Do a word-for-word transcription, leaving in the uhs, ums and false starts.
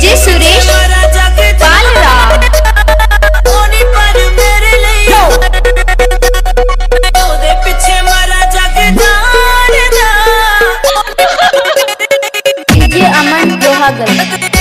DJ Suresh DJ Aman Lohagal.